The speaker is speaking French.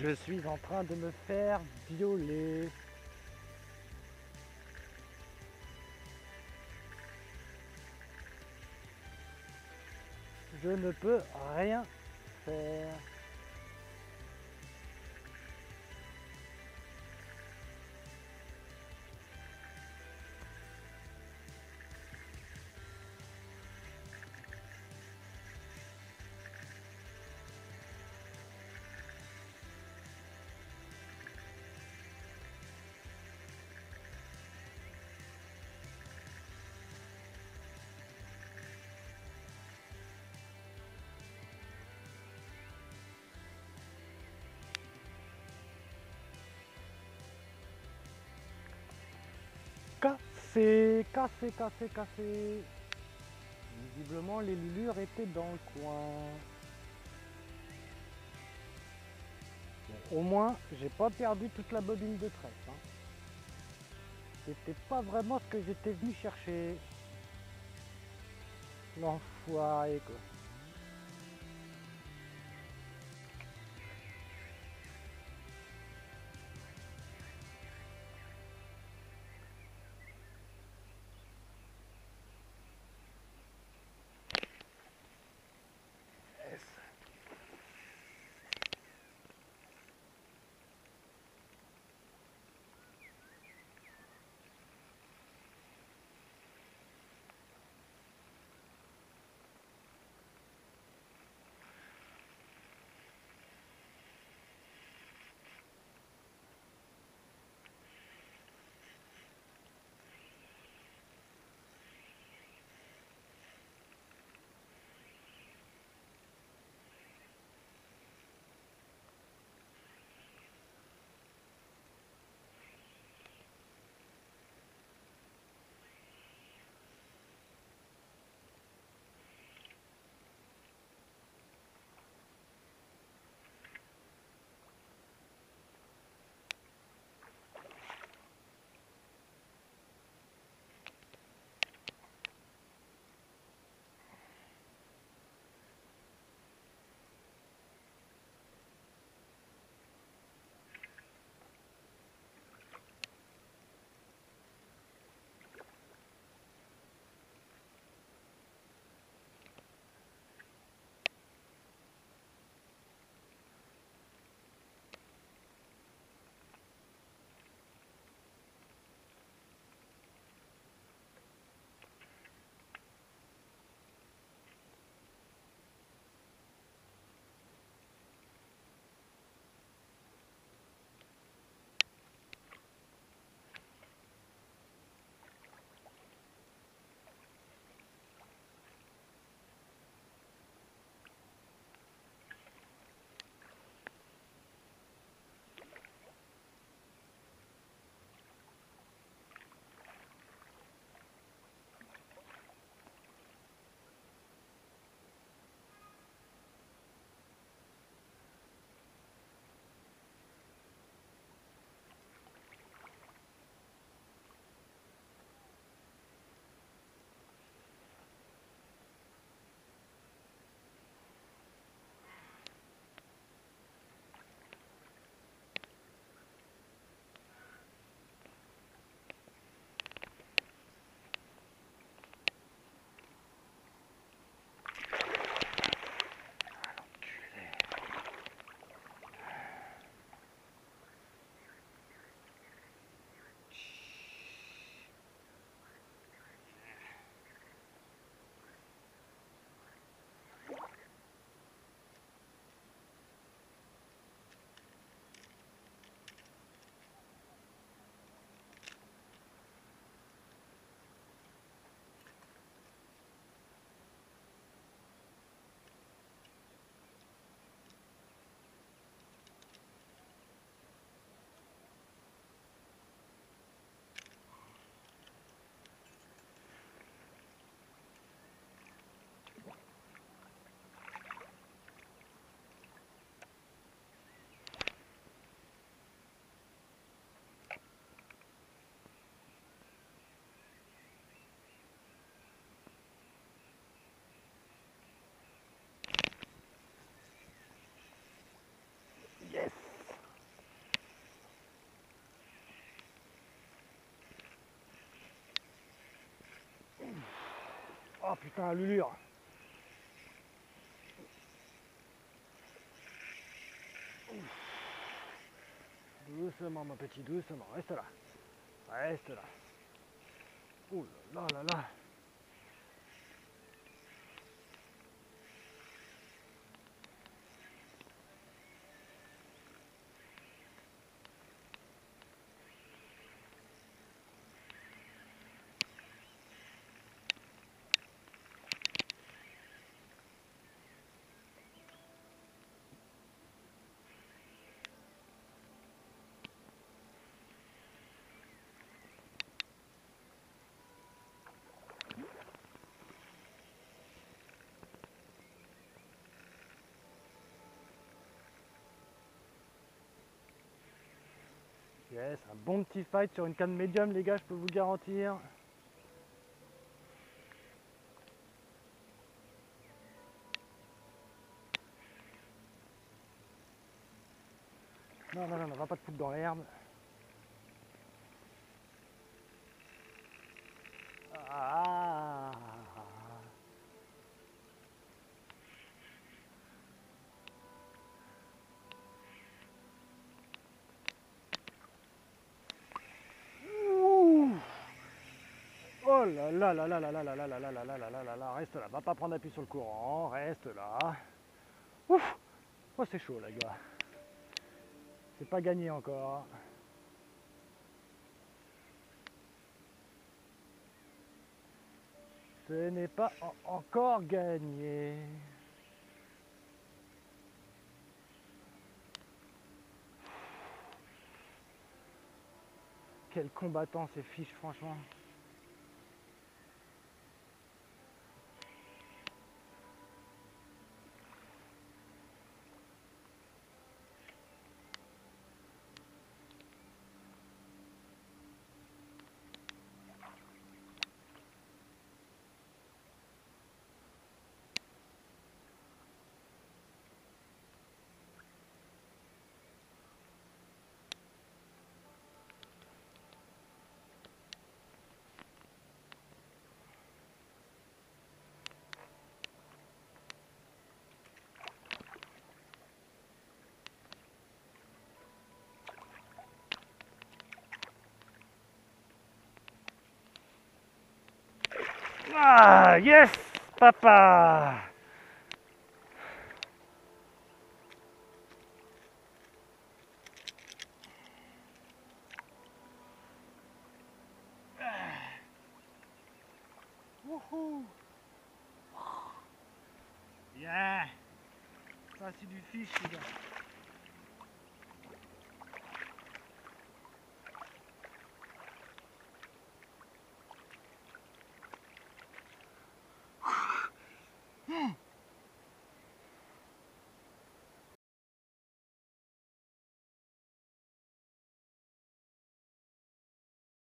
Je suis en train de me faire violer. Je ne peux rien faire. Cassé. Visiblement, les lulures étaient dans le coin. Bon, au moins, j'ai pas perdu toute la bobine de tresse. Hein. C'était pas vraiment ce que j'étais venu chercher. L'enfoiré, quoi. Oh putain, l'ulure. Doucement, mon petit, doucement. Reste là. Reste là. Ouh là là là là. Yes, un bon petit fight sur une canne médium, les gars, je peux vous garantir. Non, non, non, on va pas te foutre dans l'herbe. Ah. Oh là là là là là là là là là là là là là là là, reste là, va pas prendre appui sur le courant, reste là. Ouf, oh c'est chaud là gars, c'est pas gagné encore. Ce n'est pas encore gagné. Quel combattant ces fiches franchement. Ah, yes, papa. Wouhou. Yeah. Ça c'est du fish, les gars.